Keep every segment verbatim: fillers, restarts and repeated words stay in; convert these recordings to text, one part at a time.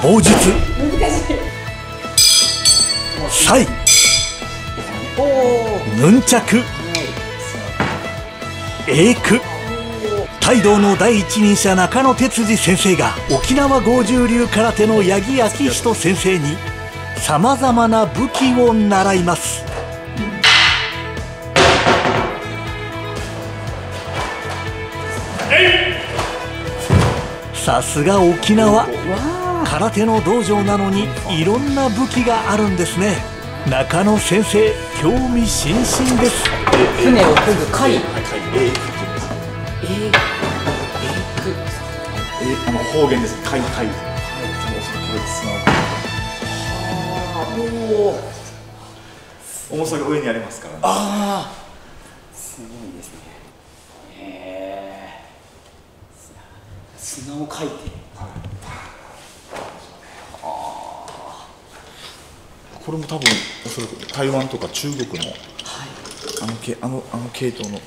棒術サイヌンチャクエイク態道の第一人者中野哲司先生が沖縄剛柔流空手の八木昭仁先生にさまざまな武器を習います。さすが沖縄、空手の道場なのにいろんな武器があるんですね。中野先生、興味津々です。船を漕ぐ貝、方言です。貝貝。重さが上にありますから。ああ。すごいですね。ええ。砂をかいて。これも多分おそらく台湾とか中国のあの系あのあの系統のこ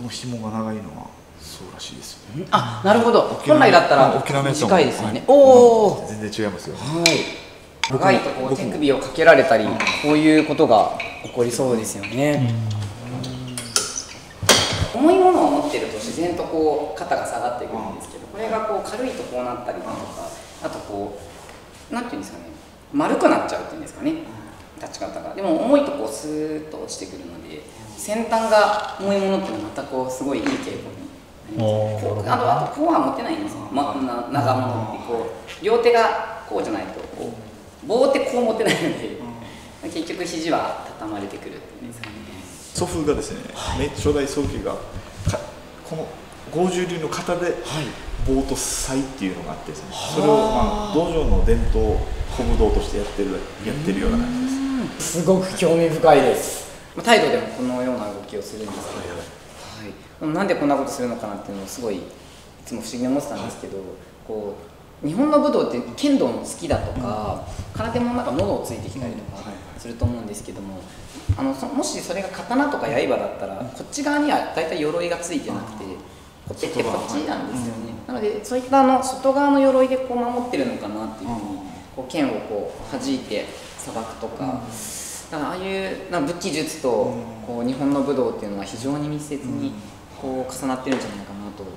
の紐が長いのは。そうらしいですよね。あ、なるほど。本来だったら短いですよね。おお、全然違いますよ。はい。長いとこう手首をかけられたり、こういうことが起こりそうですよね。重いものを持ってると自然とこう肩が下がってくるんですけど、これがこう軽いとこうなったりとか、あとこうなんていうんですかね、丸くなっちゃうっていうんですかね。立ち方が。でも重いとこうスーッと落ちてくるので、先端が重いものってまたこうすごいいい傾向に。あとあとこうは持てないんですよ。まな長物ってこう両手がこうじゃないとこう棒ってこう持てないので、うん、結局肘は畳まれてくるっていうんですかね。祖父がですね、はい、初代宗家がこの剛柔流の型で棒とさいっていうのがあってですね、はい、それをまあ道場の伝統古武道としてやってるやってるような感じです。すごく興味深いです。態度でもこのような動きをするんですけど。なんでこんなことするのかなっていうのをすごいいつも不思議に思ってたんですけど、こう日本の武道って剣道も好きだとか空手もなんか喉をついてきたりとかすると思うんですけども、あのもしそれが刀とか刃だったらこっち側には大体鎧がついてなくて、こっちってこっちなんですよね。なのでそういったあの外側の鎧でこう守ってるのかなっていうふうにこう剣をこう弾いてさばくとか。だからああいうな武器術とこう日本の武道っていうのは非常に密接にこう重なってるんじゃないかなと思っ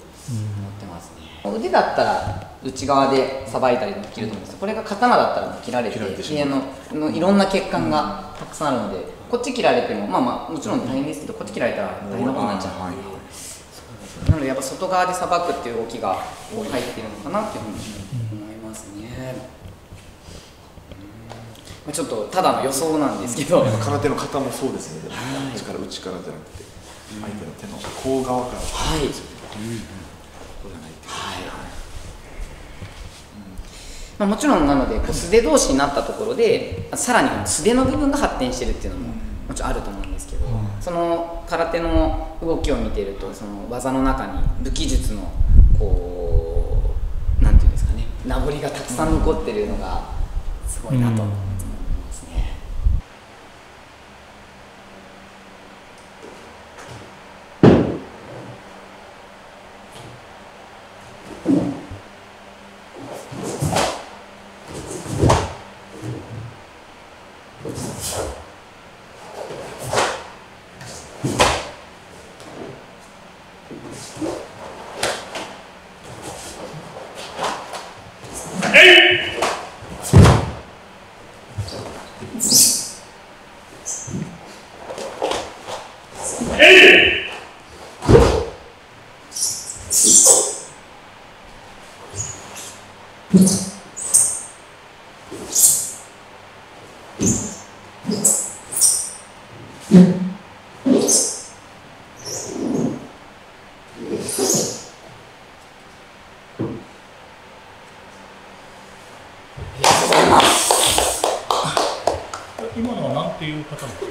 てますね。腕だったら内側でさばいたりできると思うんです。これが刀だったら切られていろんな血管がたくさんあるので、こっち切られてもまあまあもちろん大変ですけど、こっち切られたら大変なことになっちゃうので、なのでやっぱ外側でさばくっていう動きが入ってるのかなっていうふうに思いますね。ちょっとただの予想なんですけど、空手の型もそうですね。内から内からじゃなくて相手の手の甲側から、はい、まあもちろんなのでこう素手同士になったところでさらに素手の部分が発展してるっていうのももちろんあると思うんですけど、その空手の動きを見てるとその技の中に武器術のこうなんていうんですかね、名残がたくさん残ってるのがすごいなと。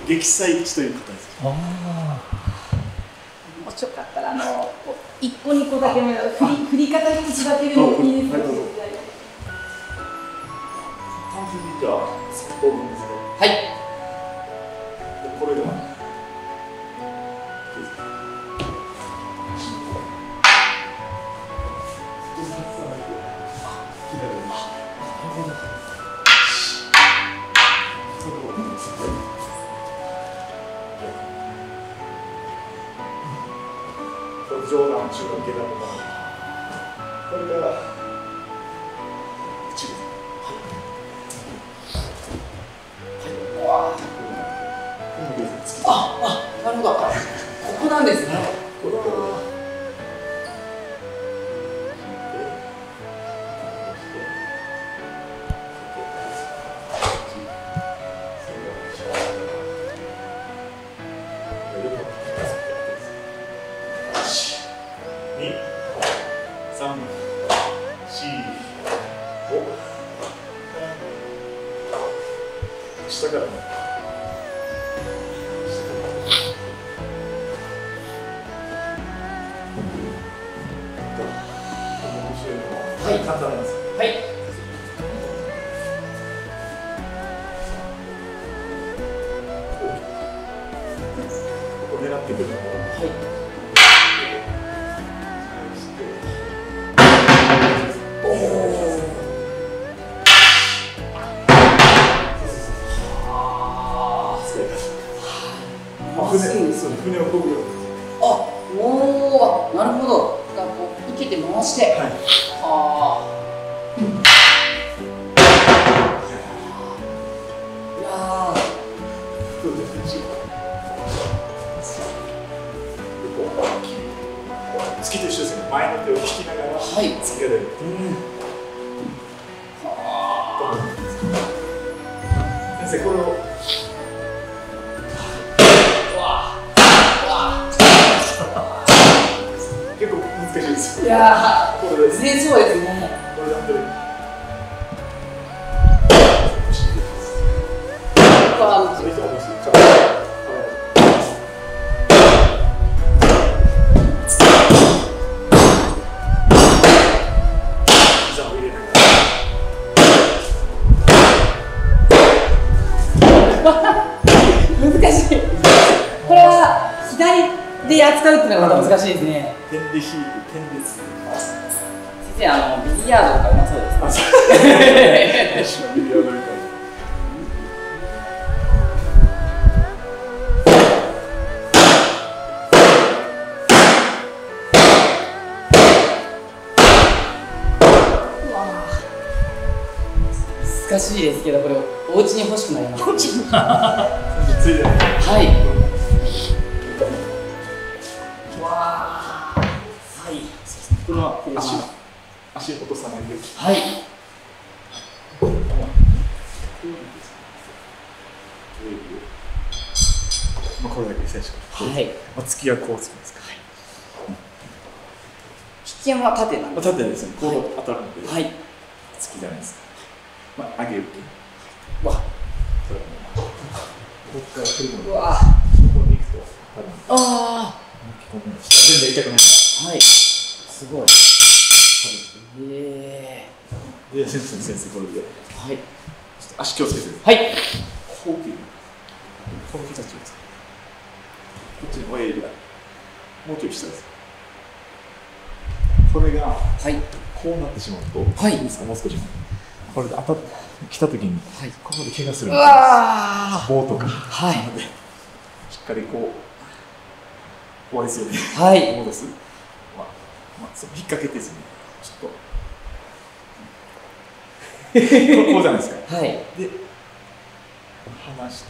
激彩一という方です。ああ。もしよかったらあの一個二個だけの振り振り方に一だけでもいいですか。はい。これでは。あ、左です。上段中段下段とか、それから一部、はい、はい、こういうですね。あ、あ、なるほど、ここなんですね。これは下からもはい、簡単なんです。はい。ここ狙ってくるのも。はい。船を漕ぐように。あ、おお、なるほど。だからこう受けて回して。はい。はあ。いやあ。どうですか。突きと一緒ですね。前の手を引きながら。はい。突きが出る。うん。はあ。先生、これを。いやー、これ全然そうですね。これだって。あ、そうです。膝を入れながら。難しい。これは左で扱うっていうのがまた難しいですね。点で引いて。先生、あのビリヤードとかうまそうですね。ビリヤードみたいな。難しいですけど、これお家に欲しくなります。はい。これは足を足を落とさないで。はい。まあこれだけ選手。はい。まあ突きはこうつくんですか。はい。引き山は縦なんです。縦ですね。こう当たるので。はい。突きじゃないですか。まあ上げ受け。わ。これはもう。こっから来るので。わ。ここに行くと当たる。ああ。全然痛くない。はい。すごい。ええ。で、先生、先生、これで。はい。足気をつけて。はい。こう切る。この形をつけて。こっちに親指が。もうちょい下です。これが。はい。こうなってしまうと。はい。いいですか、もう少し。これで当たって、来た時に。はい。ここで怪我する。うわ。棒とか。はい。なので。しっかりこう。怖いですよね。はい。戻す。まあ、引っ掛けてですね、ちょっとこうじゃないですか。はい。で、離して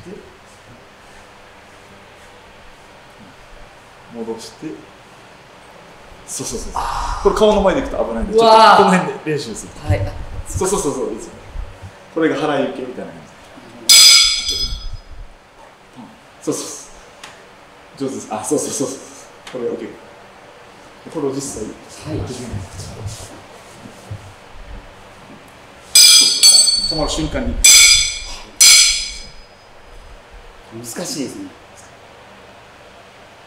戻して、そうそうそうそう。これ顔の前でいくと危ないんで、ちょっとこの辺で練習する。はい。そうそうそうそういいですよね。これが腹いけみたいな感じ。そうそう。上手です。あ、そうそうそうそう。これ OK。これを実際、止まる瞬間に難しいですね。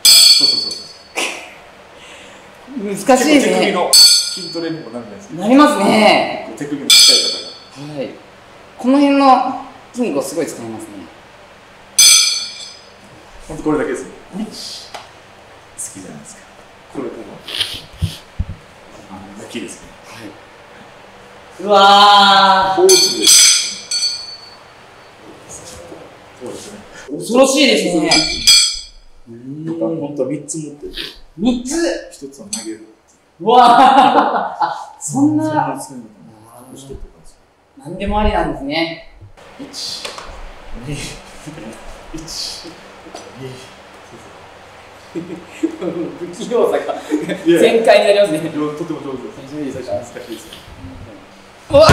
そうそうそう。難しいですね。手首の筋トレにもなるんですね。なりますね。手首の使い方が。はい。この辺の筋肉をすごい使いますね。本当これだけですね。好きじゃないですか。これこの向きですね。はい。うわあ。こうです。そうですね。恐ろしいですね。箱に本当はみっつ持ってて、みっつ !ひとつは投げる。うわぁそんな、なんでもありなんですね。いち、に、いち、に、不器用さが全開になりますね。とても上手です。非常に難しいです。うわ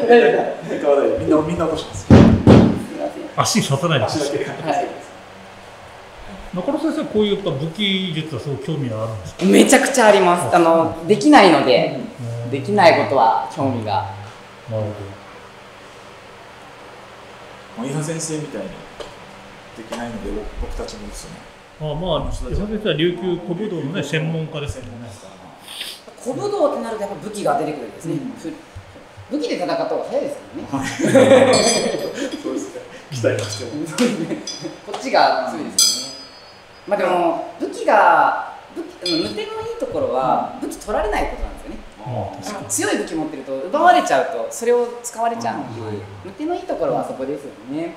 ぁみんな、みんな落とします。足立たないです。中野先生、こういった武器術はすごく興味があるんですか？めちゃくちゃあります。あのできないので、できないことは興味が。なるほど。伊波先生みたいにできないので、僕たちもですね。ああ、まあ、伊波先生は琉球古武道のね、専門家ですよね。古武道ってなると、やっぱ武器が出てくるんですね。武器で戦った方が早いですよね。そうですね。期待してます。こっちが強いですよね。まあでも武器が武器無敵のいいところは武器取られないことなんですよね。うん、強い武器持ってると奪われちゃうとそれを使われちゃうので、うん、無敵のいいところはそこですよね。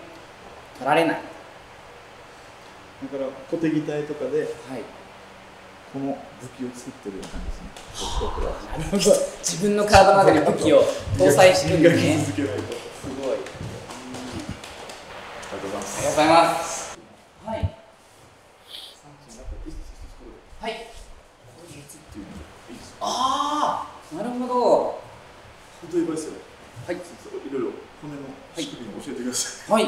取られない。だから小手隊とかで、はい、この武器を作ってるような感じですね。自分の体の中に武器を搭載してるんですね。すごい。ありがとうございます。ありがとうございます。はい。はい。ああ、なるほど。例えばですよ。はい。いろいろ骨の仕組みを教えてください。は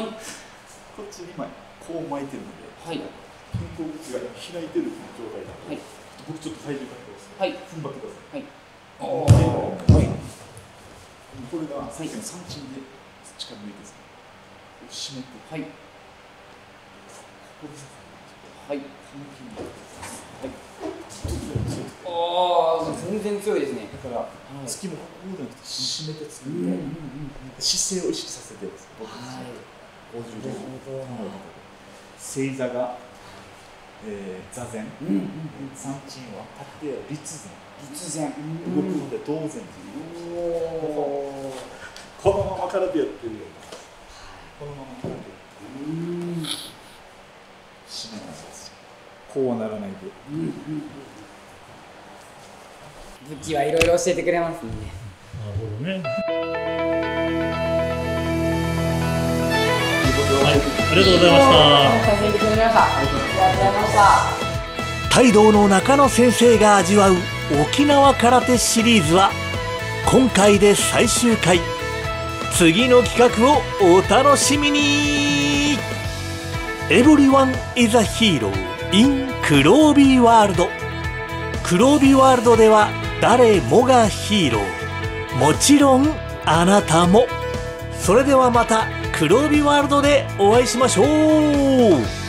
い。こっちにまいこう巻いてるので、はい。肩甲骨が開いてる状態なので、僕ちょっと体重かけます。はい。踏ん張ってください。はい。ああ、はい。これが最近三チンで力抜いてですね。締めて、はい。はい。ああ、全然強いですね。だから、突きもこうじゃなくて、締めて突くみたいな姿勢を意識させてるんです。正座が座禅、三鎮は立って立禅、動くので動禅という。このまま空手やってるような。このまま空手。締めます。こうはならないで。武器はいろいろ教えてくれますね。なるほどね。ありがとうございました。教えてくれました。ありがとうございました。泰道の中野先生が味わう沖縄空手シリーズは今回で最終回。次の企画をお楽しみに。Everyone is a hero。in クロービーワールド。クロービーワールドでは誰もがヒーロー。もちろんあなたも。それではまたクロービーワールドでお会いしましょう。